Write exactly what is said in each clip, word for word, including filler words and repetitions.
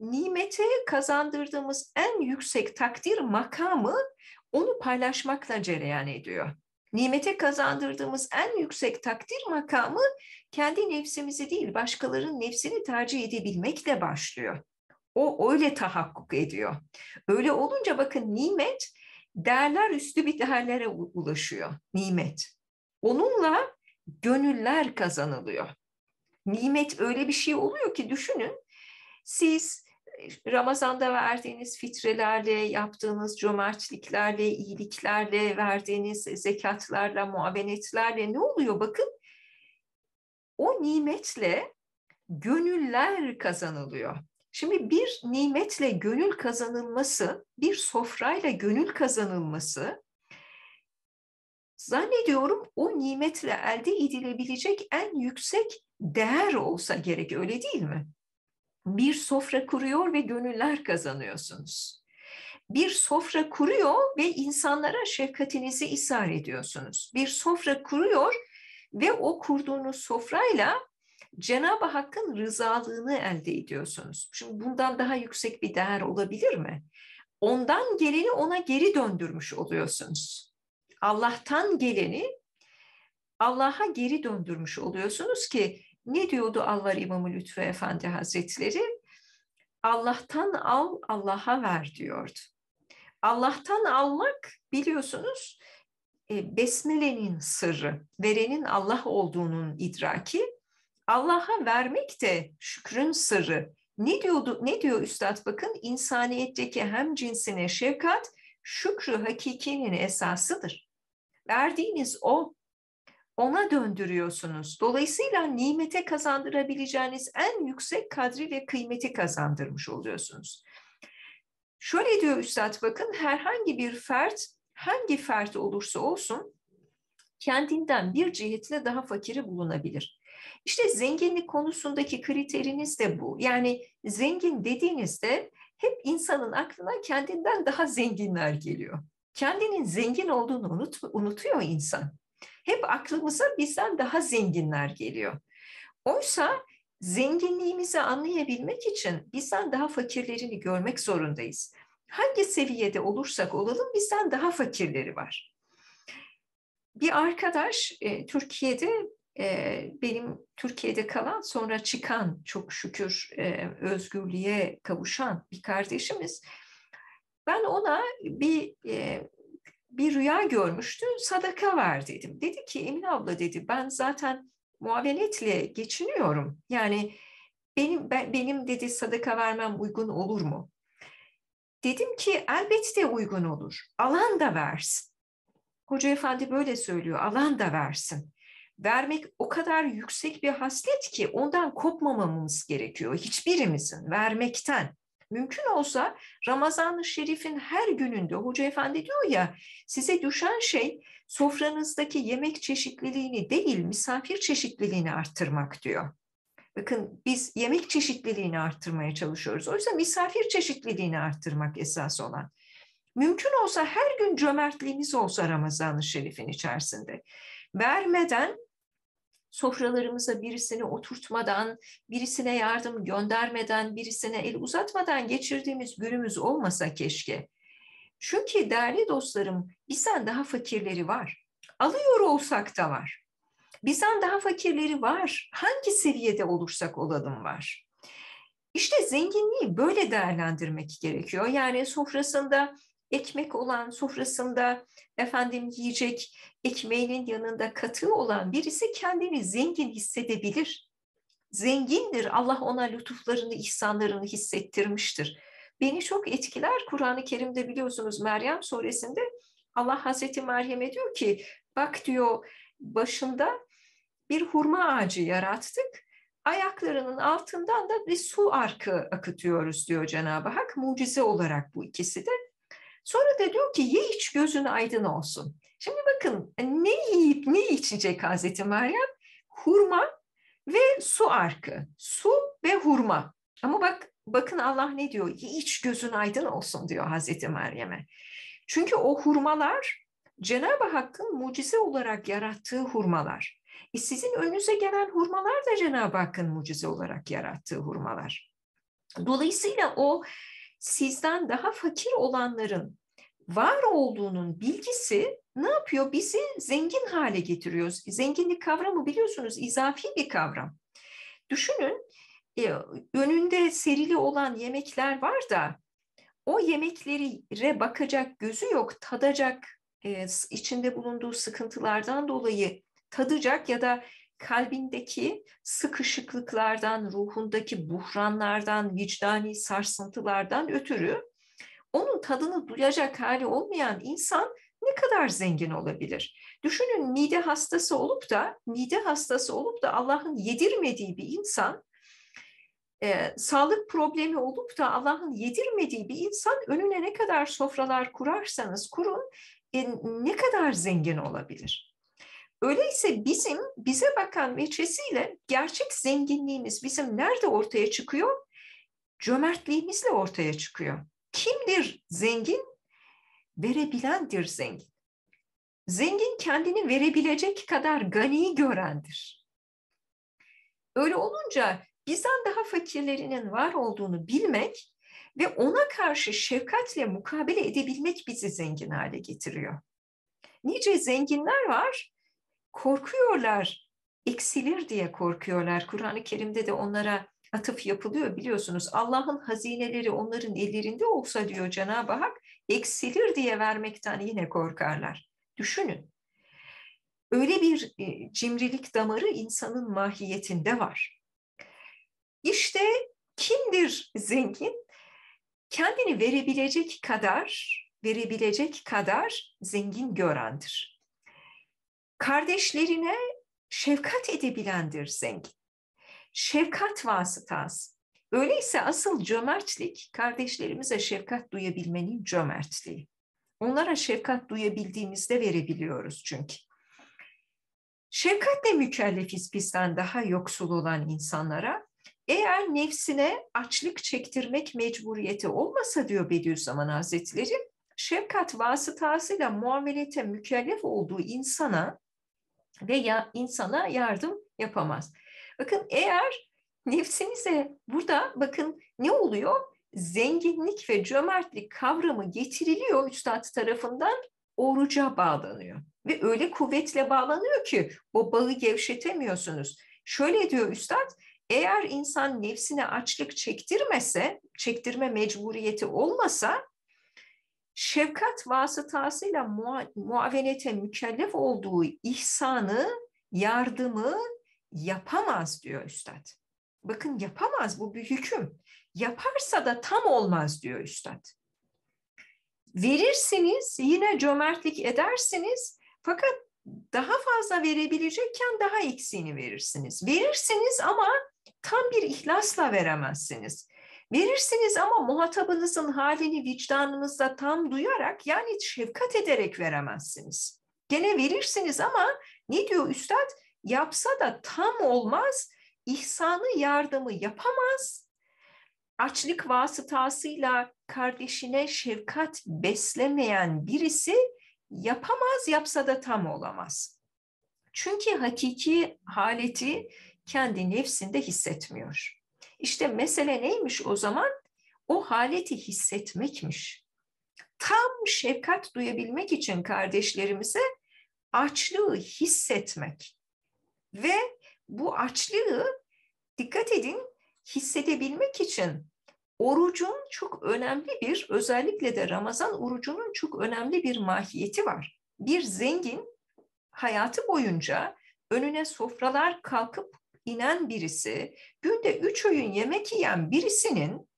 nimete kazandırdığımız en yüksek takdir makamı onu paylaşmakla cereyan ediyor. Nimete kazandırdığımız en yüksek takdir makamı kendi nefsimizi değil başkalarının nefsini tercih edebilmekle başlıyor. O öyle tahakkuk ediyor. Öyle olunca bakın nimet değerler üstü bir değerlere ulaşıyor. Nimet. Onunla gönüller kazanılıyor. Nimet öyle bir şey oluyor ki düşünün siz Ramazan'da verdiğiniz fitrelerle, yaptığınız cömertliklerle, iyiliklerle, verdiğiniz zekatlarla, muavenetlerle ne oluyor? Bakın o nimetle gönüller kazanılıyor. Şimdi bir nimetle gönül kazanılması, bir sofrayla gönül kazanılması zannediyorum o nimetle elde edilebilecek en yüksek değer olsa gerek, öyle değil mi? Bir sofra kuruyor ve gönüller kazanıyorsunuz. Bir sofra kuruyor ve insanlara şefkatinizi ishar ediyorsunuz. Bir sofra kuruyor ve o kurduğunuz sofrayla Cenab-ı Hakk'ın rızalığını elde ediyorsunuz. Şimdi bundan daha yüksek bir değer olabilir mi? Ondan geleni ona geri döndürmüş oluyorsunuz. Allah'tan geleni Allah'a geri döndürmüş oluyorsunuz ki ne diyordu Alvar İmamı Lütfü Efendi Hazretleri? Allah'tan al, Allah'a ver diyordu. Allah'tan almak biliyorsunuz Besmele'nin sırrı, verenin Allah olduğunun idraki. Allah'a vermek de şükrün sırrı. Ne diyordu? Ne diyor Üstad? Bakın insaniyetteki hem cinsine şefkat, şükrü hakikinin esasıdır. Verdiğiniz o. Ona döndürüyorsunuz. Dolayısıyla nimete kazandırabileceğiniz en yüksek kadri ve kıymeti kazandırmış oluyorsunuz. Şöyle diyor Üstad, bakın herhangi bir fert, hangi fert olursa olsun kendinden bir cihetle daha fakiri bulunabilir. İşte zenginlik konusundaki kriteriniz de bu. Yani zengin dediğinizde hep insanın aklına kendinden daha zenginler geliyor. Kendinin zengin olduğunu unut, unutuyor insan. Hep aklımıza bizden daha zenginler geliyor. Oysa zenginliğimizi anlayabilmek için bizden daha fakirlerini görmek zorundayız. Hangi seviyede olursak olalım bizden daha fakirleri var. Bir arkadaş e, Türkiye'de, e, benim Türkiye'de kalan sonra çıkan çok şükür e, özgürlüğe kavuşan bir kardeşimiz. Ben ona bir... E, Bir rüya görmüştü, sadaka ver dedim. Dedi ki Emine abla dedi, ben zaten muavenetle geçiniyorum. Yani benim ben, benim dedi sadaka vermem uygun olur mu? Dedim ki elbette uygun olur. Alan da versin. Hoca efendi böyle söylüyor, alan da versin. Vermek o kadar yüksek bir haslet ki ondan kopmamamız gerekiyor. Hiçbirimizin vermekten. Mümkün olsa Ramazan-ı Şerif'in her gününde Hoca Efendi diyor ya, size düşen şey sofranızdaki yemek çeşitliliğini değil misafir çeşitliliğini arttırmak diyor. Bakın biz yemek çeşitliliğini arttırmaya çalışıyoruz. Oysa misafir çeşitliliğini arttırmak esas olan. Mümkün olsa her gün cömertliğimiz olsa Ramazan-ı Şerif'in içerisinde. Vermeden, sofralarımıza birisini oturtmadan, birisine yardım göndermeden, birisine el uzatmadan geçirdiğimiz günümüz olmasa keşke. Çünkü değerli dostlarım, bizden daha fakirleri var. Alıyor olsak da var. Bizden daha fakirleri var. Hangi seviyede olursak olalım var. İşte zenginliği böyle değerlendirmek gerekiyor. Yani sofrasında ekmek olan, sofrasında efendim yiyecek, ekmeğinin yanında katı olan birisi kendini zengin hissedebilir. Zengindir, Allah ona lütuflarını, ihsanlarını hissettirmiştir. Beni çok etkiler Kur'an-ı Kerim'de biliyorsunuz Meryem suresinde Allah Hazreti Meryem'e diyor ki, bak diyor başında bir hurma ağacı yarattık. Ayaklarının altından da bir su arkı akıtıyoruz diyor Cenab-ı Hak. Mucize olarak bu ikisi de. Sonra da diyor ki ye iç gözün aydın olsun. Şimdi bakın ne yiyip ne içecek Hazreti Meryem? Hurma ve su arkı. Su ve hurma. Ama bak bakın Allah ne diyor? Ye iç gözün aydın olsun diyor Hazreti Meryem'e. Çünkü o hurmalar Cenab-ı Hakk'ın mucize olarak yarattığı hurmalar. E sizin önünüze gelen hurmalar da Cenab-ı Hakk'ın mucize olarak yarattığı hurmalar. Dolayısıyla o sizden daha fakir olanların var olduğunun bilgisi ne yapıyor? Bizi zengin hale getiriyor. Zenginlik kavramı biliyorsunuz izafi bir kavram. Düşünün önünde serili olan yemekler var da o yemeklere bakacak gözü yok, tadacak, içinde bulunduğu sıkıntılardan dolayı tadacak ya da kalbindeki sıkışıklıklardan, ruhundaki buhranlardan, vicdani sarsıntılardan ötürü onun tadını duyacak hali olmayan insan ne kadar zengin olabilir? Düşünün mide hastası olup da mide hastası olup da Allah'ın yedirmediği bir insan, e, sağlık problemi olup da Allah'ın yedirmediği bir insan önüne ne kadar sofralar kurarsanız kurun e, ne kadar zengin olabilir? Öyleyse bizim bize bakan veçesiyle gerçek zenginliğimiz bizim nerede ortaya çıkıyor? Cömertliğimizle ortaya çıkıyor. Kimdir zengin? Verebilendir zengin. Zengin kendini verebilecek kadar ganiyi görendir. Öyle olunca bizden daha fakirlerinin var olduğunu bilmek ve ona karşı şefkatle mukabele edebilmek bizi zengin hale getiriyor. Nice zenginler var, korkuyorlar, eksilir diye korkuyorlar. Kur'an-ı Kerim'de de onlara atıf yapılıyor biliyorsunuz. Allah'ın hazineleri onların ellerinde olsa diyor Cenab-ı Hak, eksilir diye vermekten yine korkarlar. Düşünün. Öyle bir cimrilik damarı insanın mahiyetinde var. İşte kimdir zengin? Kendini verebilecek kadar, verebilecek kadar zengin görendir. Kardeşlerine şefkat edebilendir zengin. Şefkat vasıtası. Öyleyse asıl cömertlik, kardeşlerimize şefkat duyabilmenin cömertliği. Onlara şefkat duyabildiğimizde verebiliyoruz çünkü. Şefkatle mükellefiz bizden daha yoksul olan insanlara. Eğer nefsine açlık çektirmek mecburiyeti olmasa diyor Bediüzzaman Hazretleri, şefkat vasıtasıyla muamelete mükellef olduğu insana veya insana yardım yapamaz. Bakın eğer nefsinize burada bakın ne oluyor? Zenginlik ve cömertlik kavramı getiriliyor üstad tarafından, oruca bağlanıyor. Ve öyle kuvvetle bağlanıyor ki o bağı gevşetemiyorsunuz. Şöyle diyor üstad, eğer insan nefsine açlık çektirmese, çektirme mecburiyeti olmasa, şefkat vasıtasıyla mua- muavenete mükellef olduğu ihsanı, yardımı yapamaz diyor üstad. Bakın yapamaz, bu bir hüküm. Yaparsa da tam olmaz diyor üstad. Verirsiniz, yine cömertlik edersiniz fakat daha fazla verebilecekken daha eksiğini verirsiniz. Verirsiniz ama tam bir ihlasla veremezsiniz. Verirsiniz ama muhatabınızın halini vicdanınızda tam duyarak, yani şefkat ederek veremezsiniz. Gene verirsiniz ama ne diyor üstad? Yapsa da tam olmaz, ihsanı yardımı yapamaz, açlık vasıtasıyla kardeşine şefkat beslemeyen birisi yapamaz, yapsa da tam olamaz. Çünkü hakiki haleti kendi nefsinde hissetmiyor. İşte mesele neymiş o zaman? O haleti hissetmekmiş. Tam şefkat duyabilmek için kardeşlerimize açlığı hissetmek. Ve bu açlığı, dikkat edin, hissedebilmek için orucun çok önemli bir, özellikle de Ramazan orucunun çok önemli bir mahiyeti var. Bir zengin hayatı boyunca önüne sofralar kalkıp inen birisi, günde üç öğün yemek yiyen birisinin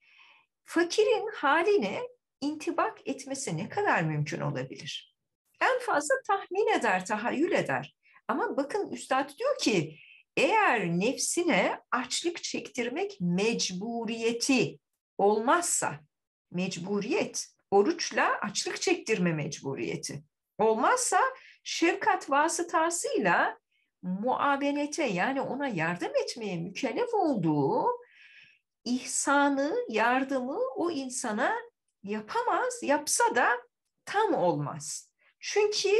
fakirin haline intibak etmesi ne kadar mümkün olabilir? En fazla tahmin eder, tahayyül eder. Ama bakın üstad diyor ki, eğer nefsine açlık çektirmek mecburiyeti olmazsa, mecburiyet, oruçla açlık çektirme mecburiyeti olmazsa, şefkat vasıtasıyla muavenete, yani ona yardım etmeye mükellef olduğu ihsanı, yardımı o insana yapamaz, yapsa da tam olmaz. Çünkü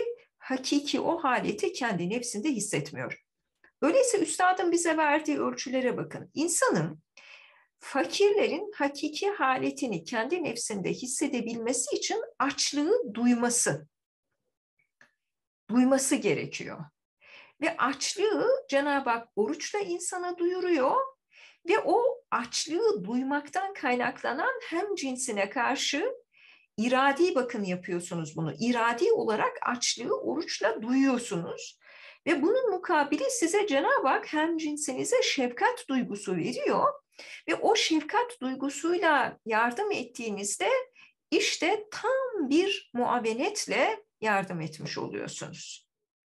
hakiki o haleti kendi nefsinde hissetmiyor. Öyleyse üstadın bize verdiği ölçülere bakın. İnsanın fakirlerin hakiki haletini kendi nefsinde hissedebilmesi için açlığı duyması, duyması gerekiyor. Ve açlığı Cenab-ı Hak oruçla insana duyuruyor ve o açlığı duymaktan kaynaklanan hem cinsine karşı iradi, bakın yapıyorsunuz bunu, iradi olarak açlığı oruçla duyuyorsunuz. Ve bunun mukabili size Cenab-ı Hak hem cinsinize şefkat duygusu veriyor ve o şefkat duygusuyla yardım ettiğinizde işte tam bir muavenetle yardım etmiş oluyorsunuz.